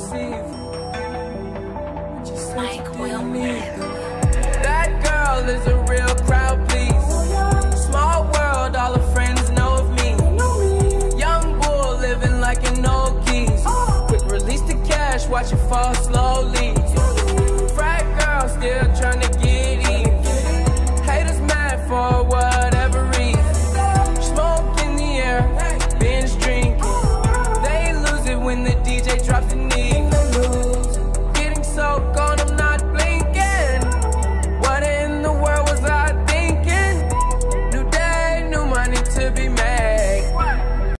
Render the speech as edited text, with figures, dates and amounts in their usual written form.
receive. Just Mike will me. That girl is a